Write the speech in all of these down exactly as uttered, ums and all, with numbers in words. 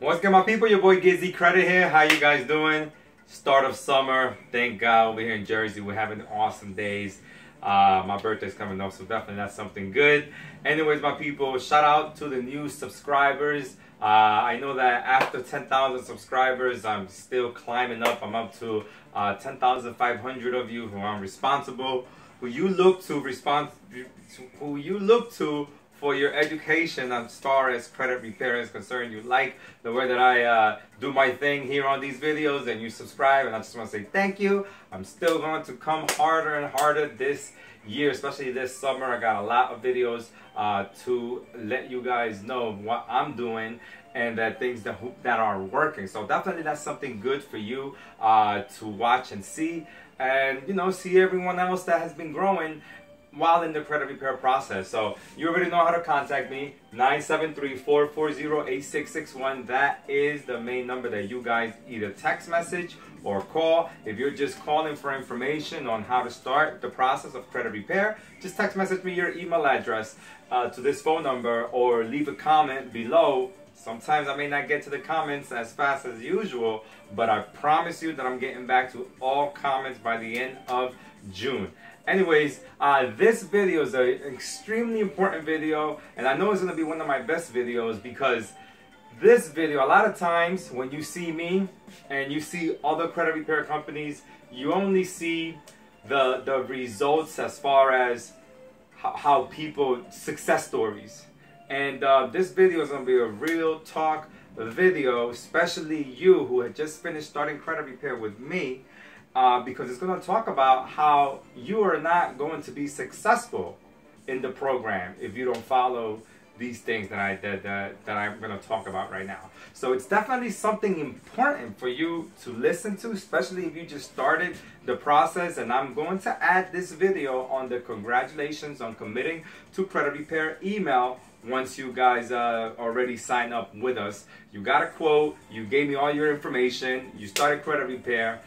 What's good, my people? Your boy Gizzy Credit here. How you guys doing? Start of summer. Thank God we're here in Jersey. We're having awesome days. Uh, my birthday's coming up, so definitely that's something good. Anyways, my people, shout out to the new subscribers. Uh, I know that after ten thousand subscribers, I'm still climbing up. I'm up to uh, ten thousand five hundred of you who I'm responsible, who you look to respond, who you look to for your education as far as credit repair is concerned. You like the way that I uh, do my thing here on these videos, and you subscribe, and I just want to say thank you. I'm still going to come harder and harder this year, especially this summer. I got a lot of videos uh, to let you guys know what I'm doing and the things that, that are working. So definitely that's something good for you uh, to watch and see, and you know, see everyone else that has been growing while in the credit repair process. So you already know how to contact me, nine seven three, four four zero, eight six six one. That is the main number that you guys either text message or call. If you're just calling for information on how to start the process of credit repair, just text message me your email address uh, to this phone number, or leave a comment below. Sometimes I may not get to the comments as fast as usual, but I promise you that I'm getting back to all comments by the end of June. Anyways, uh, this video is an extremely important video, and I know it's going to be one of my best videos, because this video, a lot of times when you see me and you see other credit repair companies, you only see the, the results as far as how, how people, success stories. And uh, this video is going to be a real talk video, especially you who had just finished starting credit repair with me, uh, because it's going to talk about how you are not going to be successful in the program if you don't follow these things that, I, that, that, that I'm going to talk about right now. So it's definitely something important for you to listen to, especially if you just started the process. And I'm going to add this video on the congratulations on committing to credit repair email. Once you guys uh, already sign up with us, you got a quote, you gave me all your information, you started credit repair,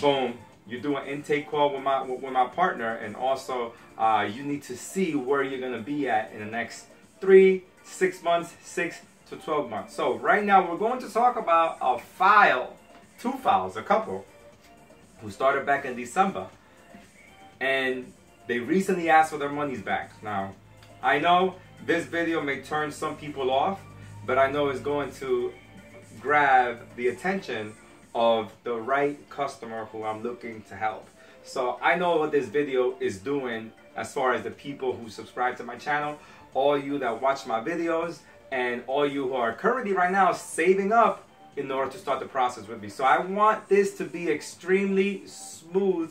boom, you do an intake call with my, with my partner, and also uh, you need to see where you're going to be at in the next three, six months, six to twelve months. So right now we're going to talk about a file, two files, a couple, who started back in December, and they recently asked for their monies back. Now, I know this video may turn some people off, but I know it's going to grab the attention of the right customer who I'm looking to help. So I know what this video is doing as far as the people who subscribe to my channel, all you that watch my videos, and all you who are currently right now saving up in order to start the process with me. So I want this to be extremely smooth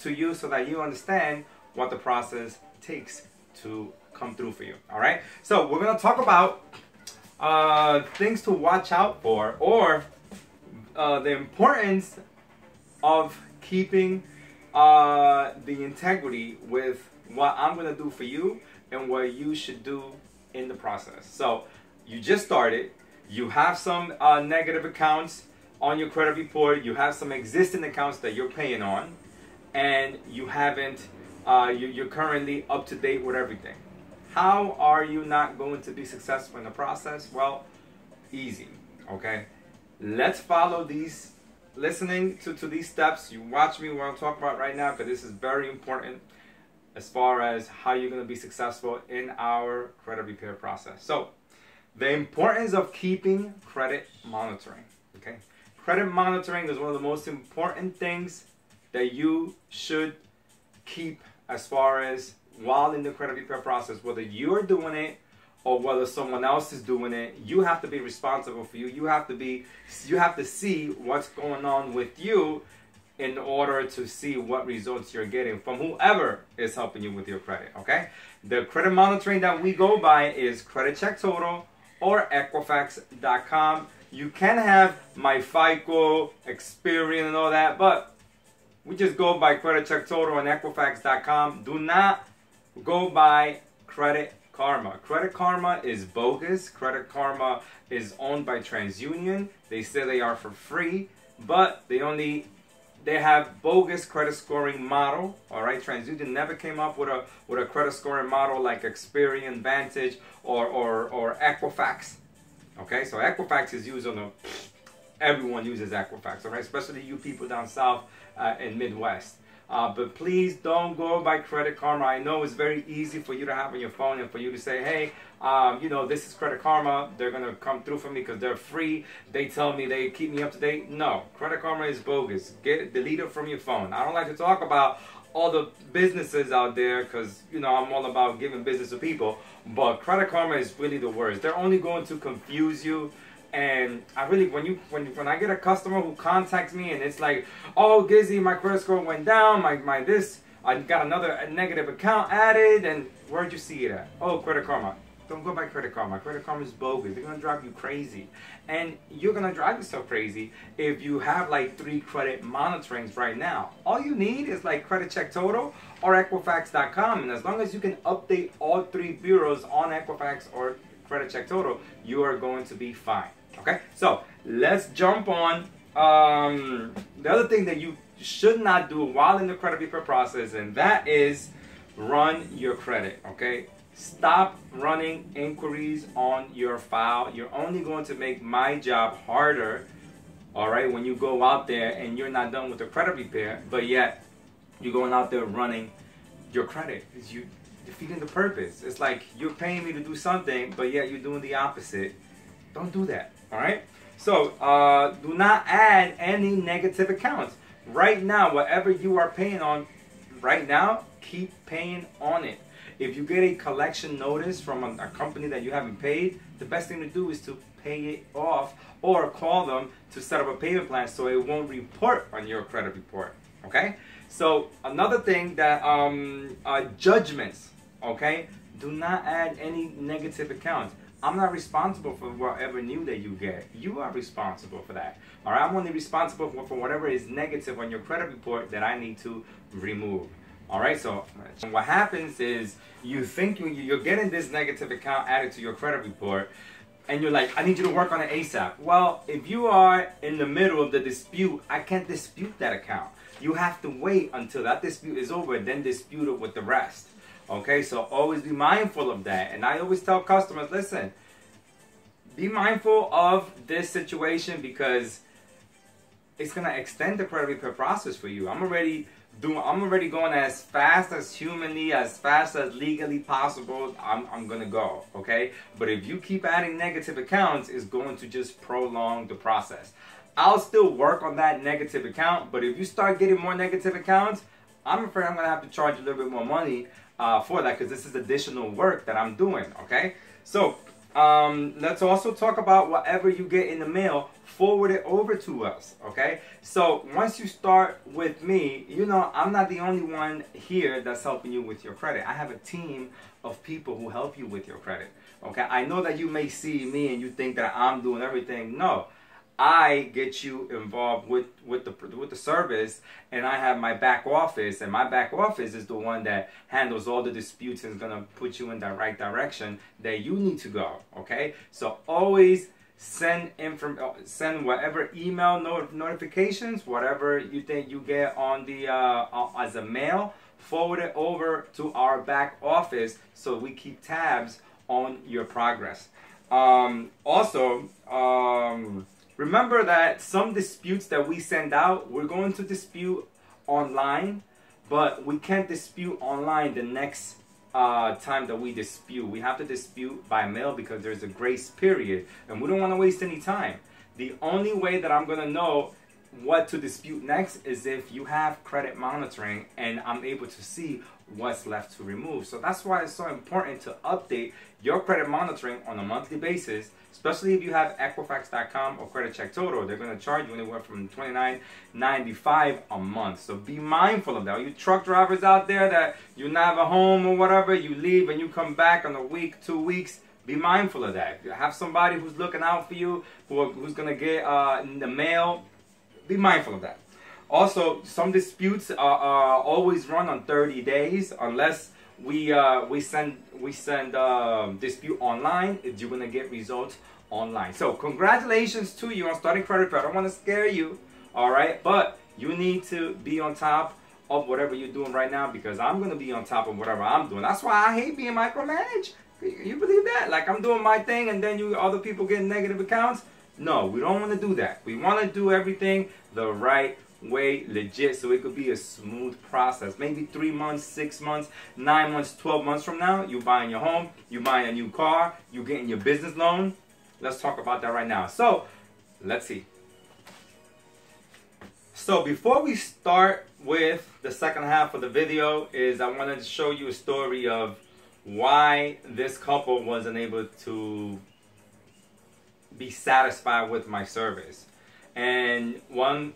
to you, so that you understand what the process takes to come through for you. All right, so we're gonna talk about uh, things to watch out for, or uh, the importance of keeping uh, the integrity with what I'm gonna do for you and what you should do in the process. So you just started, you have some uh, negative accounts on your credit report, you have some existing accounts that you're paying on, and you haven't uh, you, you're currently up to date with everything. How are you not going to be successful in the process? Well, easy, okay? Let's follow these, listening to, to these steps. You watch me what I'm talking about right now, because this is very important as far as how you're going to be successful in our credit repair process. So, the importance of keeping credit monitoring, okay? Credit monitoring is one of the most important things that you should keep as far as while in the credit repair process. Whether you're doing it or whether someone else is doing it, you have to be responsible for you. You have to be, you have to see what's going on with you in order to see what results you're getting from whoever is helping you with your credit, okay? The credit monitoring that we go by is Credit Check Total or Equifax dot com. You can have my FICO, Experian, and all that, but we just go by Credit Check Total and Equifax dot com. Do not go by Credit Karma. Credit Karma is bogus. Credit Karma is owned by TransUnion. They say they are for free, but they only, they have bogus credit scoring model. All right, TransUnion never came up with a with a credit scoring model like Experian, Vantage, or or or Equifax. Okay, so Equifax is used on the, everyone uses Equifax, all right, especially you people down south uh, and Midwest. Uh, but please don't go by Credit Karma. I know it's very easy for you to have on your phone and for you to say, hey, um, you know, this is Credit Karma. They're going to come through for me because they're free. They tell me they keep me up to date. No, Credit Karma is bogus. Get it, delete it from your phone. I don't like to talk about all the businesses out there because, you know, I'm all about giving business to people. But Credit Karma is really the worst. They're only going to confuse you. And I really, when you when when I get a customer who contacts me and it's like, oh, Gizzy, my credit score went down, my my this, I got another negative account added, and where'd you see it at? Oh, Credit Karma. Don't go by Credit Karma. Credit Karma is bogus. They're gonna drive you crazy, and you're gonna drive yourself crazy if you have like three credit monitorings right now. All you need is like Credit Check Total or Equifax dot com, and as long as you can update all three bureaus on Equifax or Credit Check Total, you are going to be fine. Okay, so let's jump on um, the other thing that you should not do while in the credit repair process, and that is run your credit, okay? Stop running inquiries on your file. You're only going to make my job harder, all right, when you go out there and you're not done with the credit repair, but yet you're going out there running your credit. You're defeating the purpose. It's like you're paying me to do something, but yet you're doing the opposite. Don't do that. All right. So uh, do not add any negative accounts right now. Whatever you are paying on right now, keep paying on it. If you get a collection notice from a, a company that you haven't paid, the best thing to do is to pay it off or call them to set up a payment plan so it won't report on your credit report. Okay. So another thing that um, uh, judgments. Okay. Do not add any negative accounts. I'm not responsible for whatever new that you get. You are responsible for that. All right, I'm only responsible for, for whatever is negative on your credit report that I need to remove. All right, so what happens is you think you're getting this negative account added to your credit report, and you're like, I need you to work on it ASAP. Well, if you are in the middle of the dispute, I can't dispute that account. You have to wait until that dispute is over and then dispute it with the rest. Okay, so always be mindful of that. And I always tell customers, listen, be mindful of this situation because it's gonna extend the credit repair process for you. I'm already doing, I'm already going as fast as humanly, as fast as legally possible. I'm, I'm gonna go, okay? But if you keep adding negative accounts, it's going to just prolong the process. I'll still work on that negative account, but if you start getting more negative accounts, I'm afraid I'm gonna have to charge you a little bit more money Uh, for that, because this is additional work that I'm doing, okay? So um, let's also talk about whatever you get in the mail, forward it over to us, okay? So once you start with me, you know, I'm not the only one here that's helping you with your credit. I have a team of people who help you with your credit, okay? I know that you may see me and you think that I'm doing everything. No, I get you involved with, with, the, with the service, and I have my back office, and my back office is the one that handles all the disputes and is going to put you in the right direction that you need to go, okay? So always send inform send whatever email not notifications, whatever you think you get on the, uh, as a mail, forward it over to our back office so we keep tabs on your progress. Um, also, um... remember that some disputes that we send out, we're going to dispute online, but we can't dispute online the next uh, time that we dispute. We have to dispute by mail because there's a grace period, and we don't want to waste any time. The only way that I'm going to know what to dispute next is if you have credit monitoring and I'm able to see what's left to remove. So that's why it's so important to update your credit monitoring on a monthly basis, especially if you have Equifax dot com or Credit Check Total. They're going to charge you anywhere from twenty-nine ninety-five a month. So be mindful of that. All you truck drivers out there that you not have a home or whatever, you leave and you come back in a week, two weeks, be mindful of that. Have somebody who's looking out for you, who, who's going to get uh, in the mail. Be mindful of that. Also, some disputes are, are always run on thirty days unless we uh, we send we send uh, dispute online. If you're gonna get results online, so congratulations to you on starting credit repair. I don't want to scare you, all right, but you need to be on top of whatever you're doing right now because I'm gonna be on top of whatever I'm doing. That's why I hate being micromanaged. You believe that? Like, I'm doing my thing and then you other people get negative accounts? No, we don't want to do that. We want to do everything the right way, legit, so it could be a smooth process. Maybe three months, six months, nine months, twelve months from now, you're buying your home, you're buying a new car, you're getting your business loan. Let's talk about that right now. So, let's see. So before we start with the second half of the video, is I wanted to show you a story of why this couple wasn't able to be satisfied with my service. And one,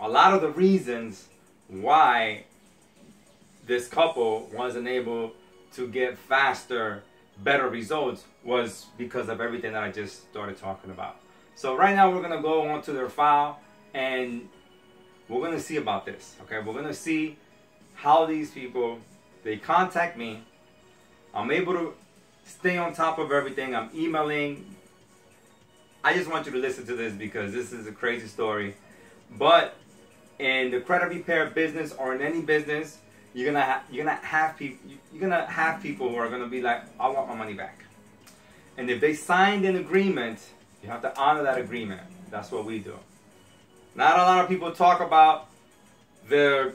a lot of the reasons why this couple wasn't able to get faster, better results was because of everything that I just started talking about. So right now we're gonna go onto their file and we're gonna see about this, okay? We're gonna see how these people, they contact me. I'm able to stay on top of everything. I'm emailing. I just want you to listen to this because this is a crazy story. But in the credit repair business or in any business, you're gonna ha you're gonna have people you're gonna have people who are gonna be like, I want my money back. And if they signed an agreement, you have to honor that agreement. That's what we do. Not a lot of people talk about their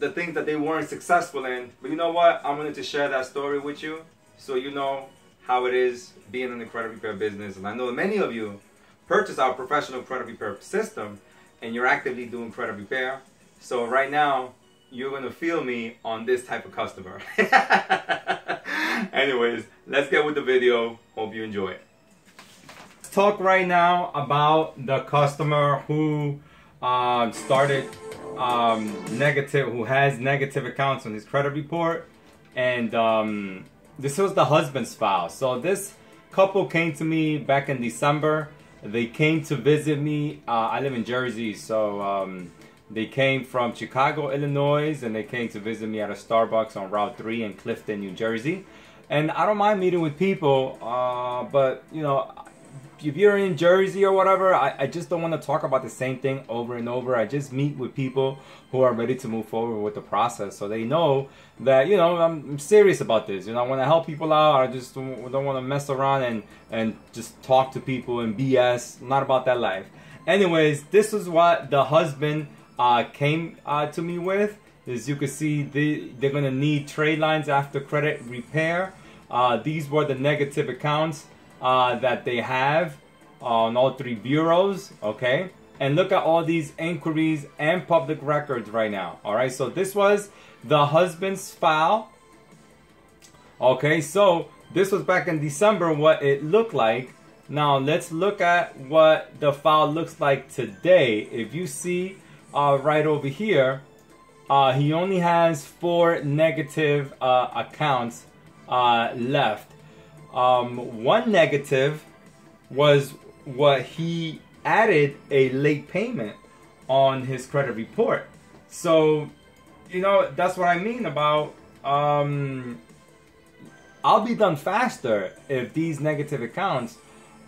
the things that they weren't successful in, but you know what? I'm going to share that story with you so you know how it is being in the credit repair business. And I know many of you purchase our professional credit repair system and you're actively doing credit repair. So right now, you're going to feel me on this type of customer. Anyways, let's get with the video. Hope you enjoy it. Talk right now about the customer who uh, started um, negative, who has negative accounts on his credit report, and um, this was the husband's file. So this couple came to me back in December. They came to visit me. Uh, I live in Jersey, so um, they came from Chicago, Illinois, and they came to visit me at a Starbucks on Route three in Clifton, New Jersey. And I don't mind meeting with people, uh, but you know, if you're in Jersey or whatever, I, I just don't want to talk about the same thing over and over. I just meet with people who are ready to move forward with the process, so they know that, you know, I'm serious about this. You know, I want to help people out. I just don't, don't want to mess around and, and just talk to people and B S. I'm not about that life. Anyways, this is what the husband uh, came uh, to me with. As you can see, they, they're going to need trade lines after credit repair. Uh, these were the negative accounts Uh, that they have on all three bureaus, okay? And look at all these inquiries and public records right now, all right? So this was the husband's file, okay? So this was back in December, what it looked like. Now let's look at what the file looks like today. If you see uh, right over here, uh, he only has four negative uh, accounts uh, left. Um, one negative was what he added a late payment on his credit report. So, you know, that's what I mean about, um, I'll be done faster if these negative accounts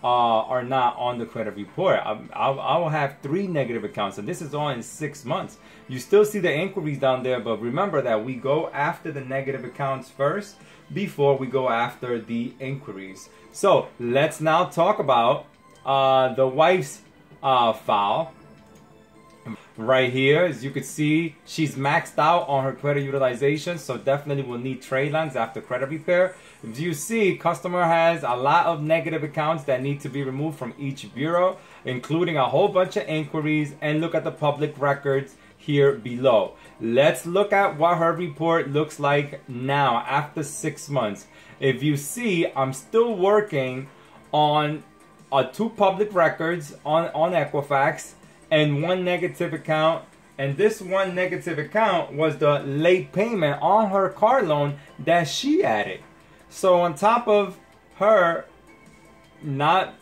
uh, are not on the credit report. I, I, I will have three negative accounts, and this is all in six months. You still see the inquiries down there, but remember that we go after the negative accounts first before we go after the inquiries. So let's now talk about uh, the wife's uh, file. Right here, as you can see, she's maxed out on her credit utilization, so definitely will need trade lines after credit repair. As you see, customer has a lot of negative accounts that need to be removed from each bureau, including a whole bunch of inquiries, and look at the public records here below. Let's look at what her report looks like now after six months. If you see, I'm still working on uh, two public records on, on Equifax and one negative account. And this one negative account was the late payment on her car loan that she added. So on top of her not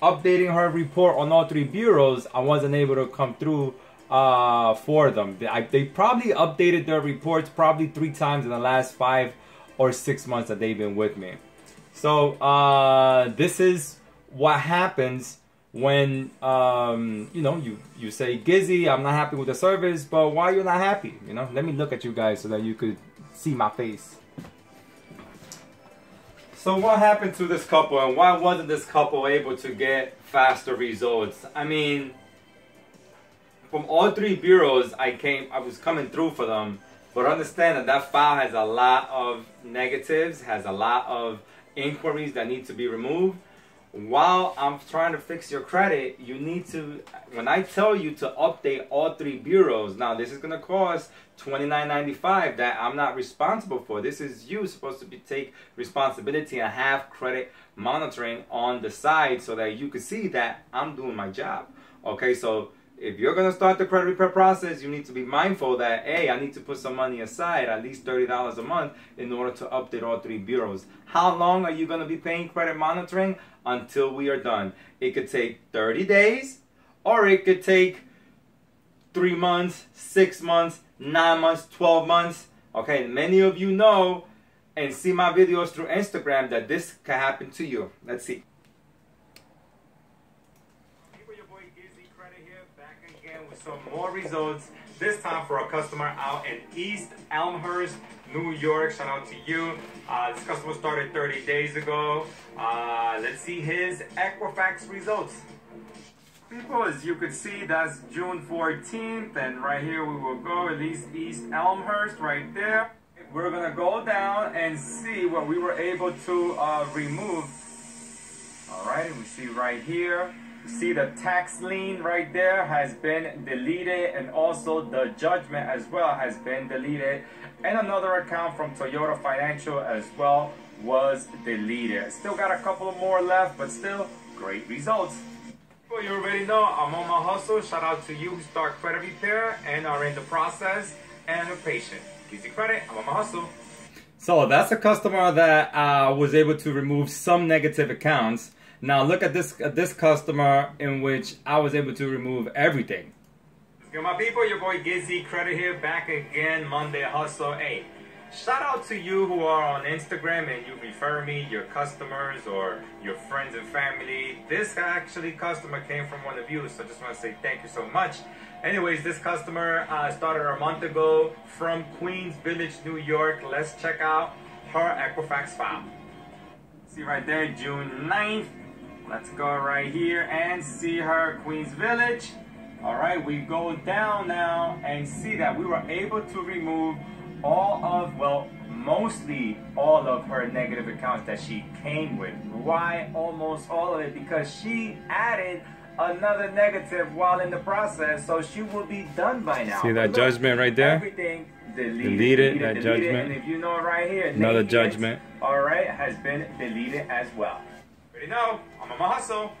updating her report on all three bureaus, I wasn't able to come through uh for them. They, I, they probably updated their reports probably three times in the last five or six months that they've been with me. So uh this is what happens when um you know, you you say, Gizzy, I'm not happy with the service, but why you're not happy? You know, let me look at you guys so that you could see my face. So what happened to this couple, and why wasn't this couple able to get faster results? I mean, from all three bureaus, I came, I was coming through for them, but understand that that file has a lot of negatives, has a lot of inquiries that need to be removed. While I'm trying to fix your credit, you need to, when I tell you to update all three bureaus, now this is going to cost twenty-nine ninety-five that I'm not responsible for. This is you supposed to be take responsibility and have credit monitoring on the side so that you can see that I'm doing my job. Okay, so if you're going to start the credit repair process, you need to be mindful that, hey, I need to put some money aside, at least thirty dollars a month, in order to update all three bureaus. How long are you going to be paying credit monitoring? Until we are done. It could take thirty days, or it could take three months, six months, nine months, twelve months. Okay, many of you know and see my videos through Instagram that this can happen to you. Let's see. Some more results, this time for a customer out in East Elmhurst, New York. Shout out to you. Uh, this customer started thirty days ago. Uh, let's see his Equifax results. People, as you can see, that's June fourteenth, and right here we will go, at least East Elmhurst right there. We're gonna go down and see what we were able to uh, remove. All right, we see right here. See, the tax lien right there has been deleted, and also the judgment as well has been deleted, and another account from Toyota Financial as well was deleted. Still got a couple more left, but still great results. Well, you already know I'm on my hustle. Shout out to you who start credit repair and are in the process and are patient. Gizzy Credit, I'm on my hustle. So that's a customer that uh, was able to remove some negative accounts. Now look at this at this customer in which I was able to remove everything. Good, my people, your boy Gizzy Credit here, back again, Monday Hustle. Hey, shout out to you who are on Instagram and you refer me your customers or your friends and family. This actually customer came from one of you, so just want to say thank you so much. Anyways, this customer uh, started a month ago from Queens Village, New York. Let's check out her Equifax file. See right there, June ninth. Let's go right here and see her Queens Village. All right, we go down now and see that we were able to remove all of, well, mostly all of her negative accounts that she came with. Why almost all of it? Because she added another negative while in the process, so she will be done by now. See that Look, judgment right there? Everything deleted. Deleted, that deleted, judgment. And if you know right here, another judgment. Hits, all right, has been deleted as well. No, I'm on my hustle.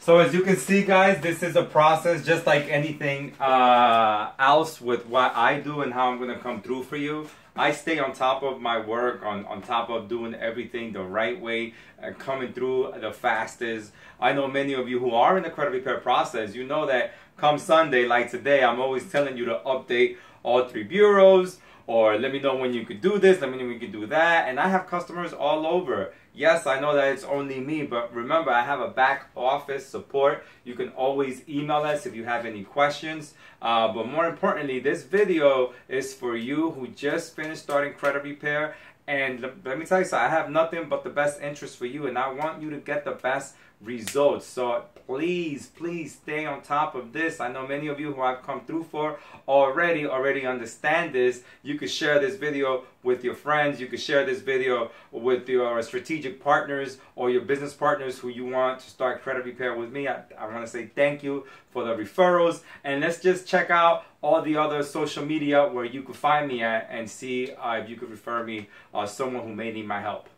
So as you can see, guys, this is a process just like anything uh, else with what I do and how I'm going to come through for you. I stay on top of my work, on, on top of doing everything the right way and coming through the fastest. I know many of you who are in the credit repair process, you know that come Sunday, like today, I'm always telling you to update all three bureaus, or let me know when you could do this, let me know when you could do that. And I have customers all over. Yes, I know that it's only me, but remember, I have a back office support. You can always email us if you have any questions. Uh, but more importantly, this video is for you who just finished starting credit repair. And let me tell you something, I have nothing but the best interest for you, and I want you to get the best results. So please, please stay on top of this. I know many of you who I've come through for already, already understand this. You could share this video with your friends. You could share this video with your strategic partners or your business partners who you want to start credit repair with me. I, I want to say thank you for the referrals. And let's just check out all the other social media where you could find me at and see uh, if you could refer me uh, someone who may need my help.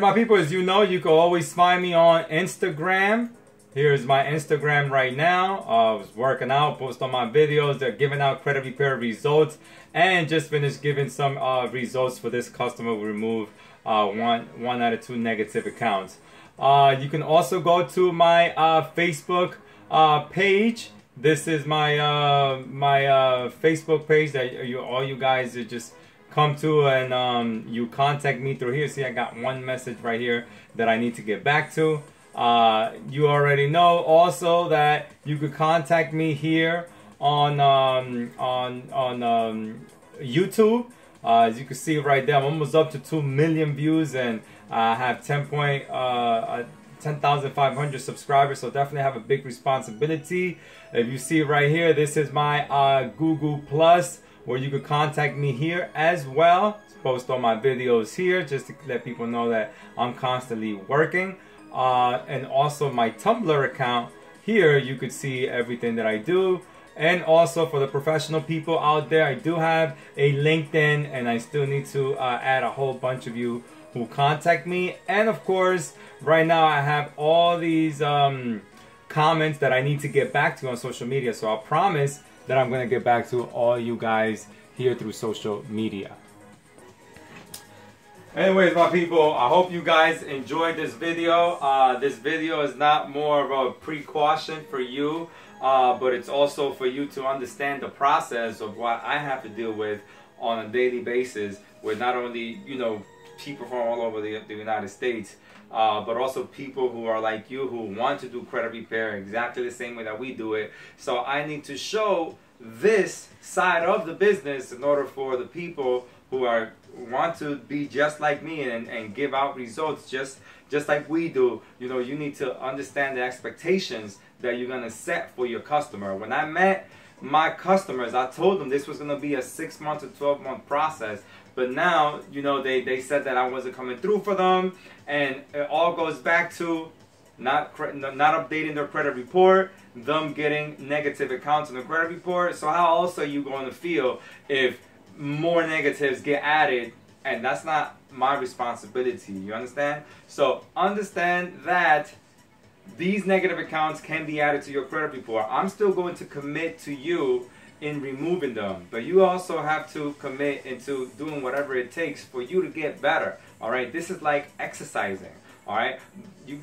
My people, as you know, you can always find me on Instagram. Here's my Instagram right now. Uh, I was working out, post on my videos. They're giving out credit repair results, and just finished giving some uh, results for this customer. We removed uh, one, one out of two negative accounts. Uh, you can also go to my uh, Facebook uh, page. This is my uh, my uh, Facebook page that you all you guys are just come to, and um, you contact me through here. See, I got one message right here that I need to get back to. Uh, you already know also that you could contact me here on um, on on um, YouTube. Uh, as you can see right there, I'm almost up to two million views, and I uh, have ten thousand five hundred subscribers, so definitely have a big responsibility. If you see right here, this is my uh, Google Plus, where you can contact me here as well. Post all my videos here just to let people know that I'm constantly working. Uh, and also my Tumblr account here, you could see everything that I do. And also for the professional people out there, I do have a LinkedIn, and I still need to uh, add a whole bunch of you who contact me. And of course, right now I have all these um, comments that I need to get back to on social media. So I promise that I'm gonna get back to all you guys here through social media. Anyways, my people, I hope you guys enjoyed this video. Uh, this video is not more of a precaution for you, uh, but it's also for you to understand the process of what I have to deal with on a daily basis with not only, you know, people from all over the, the United States, uh, but also people who are like you who want to do credit repair exactly the same way that we do it. So I need to show this side of the business in order for the people who are want to be just like me and, and give out results just just like we do. You know, you need to understand the expectations that you're gonna set for your customer. When I met my customers, I told them this was gonna be a six month to twelve month process. But now, you know, they, they said that I wasn't coming through for them, and it all goes back to not not updating their credit report, them getting negative accounts in the credit report. So how else are you going to feel if more negatives get added? And that's not my responsibility, you understand? So understand that these negative accounts can be added to your credit report. I'm still going to commit to you in removing them, but you also have to commit into doing whatever it takes for you to get better. All right, this is like exercising. All right, you,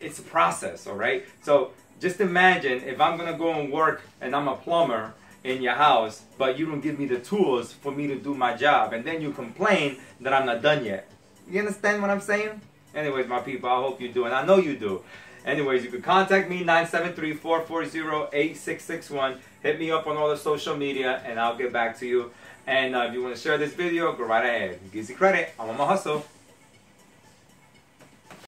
it's a process. All right, so just imagine if I'm gonna go and work and I'm a plumber in your house, but you don't give me the tools for me to do my job, and then you complain that I'm not done yet. You understand what I'm saying? Anyways, my people, I hope you do, and I know you do. Anyways, you can contact me, nine seven three, four four zero, eight six six one. Hit me up on all the social media, and I'll get back to you. And uh, if you want to share this video, go right ahead. Gizzy Credit, I'm on my hustle.